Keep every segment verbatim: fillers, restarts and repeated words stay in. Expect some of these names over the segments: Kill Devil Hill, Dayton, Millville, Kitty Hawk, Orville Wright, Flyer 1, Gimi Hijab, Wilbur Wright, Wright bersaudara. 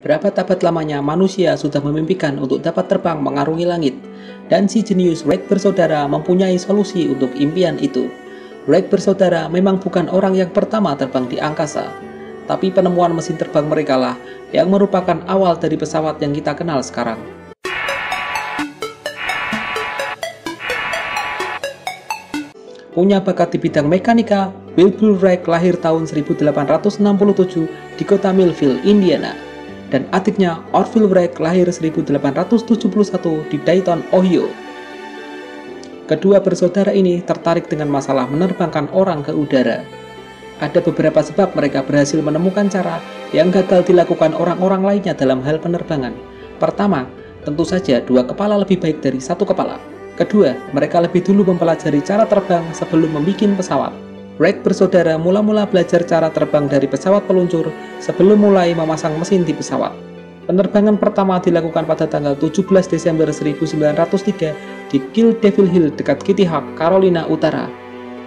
Berapa abad lamanya manusia sudah memimpikan untuk dapat terbang mengarungi langit, dan si jenius Wright bersaudara mempunyai solusi untuk impian itu. Wright bersaudara memang bukan orang yang pertama terbang di angkasa, tapi penemuan mesin terbang merekalah yang merupakan awal dari pesawat yang kita kenal sekarang. Punya bakat di bidang mekanika, Wilbur Wright lahir tahun seribu delapan ratus enam puluh tujuh di kota Millville, Indiana. Dan adiknya Orville Wright lahir seribu delapan ratus tujuh puluh satu di Dayton, Ohio. Kedua bersaudara ini tertarik dengan masalah menerbangkan orang ke udara. Ada beberapa sebab mereka berhasil menemukan cara yang gagal dilakukan orang-orang lainnya dalam hal penerbangan. Pertama, tentu saja dua kepala lebih baik dari satu kepala. Kedua, mereka lebih dulu mempelajari cara terbang sebelum membuat pesawat. Wright bersaudara mula-mula belajar cara terbang dari pesawat peluncur sebelum mulai memasang mesin di pesawat. Penerbangan pertama dilakukan pada tanggal tujuh belas Desember seribu sembilan ratus tiga di Kill Devil Hill dekat Kitty Hawk, Carolina Utara.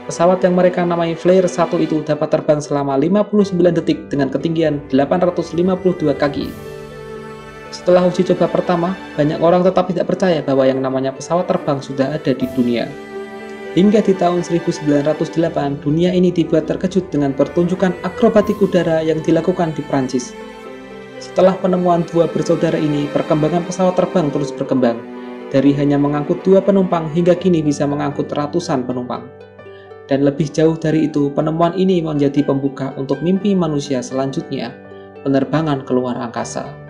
Pesawat yang mereka namai Flyer satu itu dapat terbang selama lima puluh sembilan detik dengan ketinggian delapan ratus lima puluh dua kaki. Setelah uji coba pertama, banyak orang tetap tidak percaya bahwa yang namanya pesawat terbang sudah ada di dunia. Hingga di tahun seribu sembilan ratus delapan, dunia ini dibuat terkejut dengan pertunjukan akrobatik udara yang dilakukan di Prancis. Setelah penemuan dua bersaudara ini, perkembangan pesawat terbang terus berkembang. Dari hanya mengangkut dua penumpang hingga kini bisa mengangkut ratusan penumpang. Dan lebih jauh dari itu, penemuan ini menjadi pembuka untuk mimpi manusia selanjutnya, penerbangan keluar angkasa.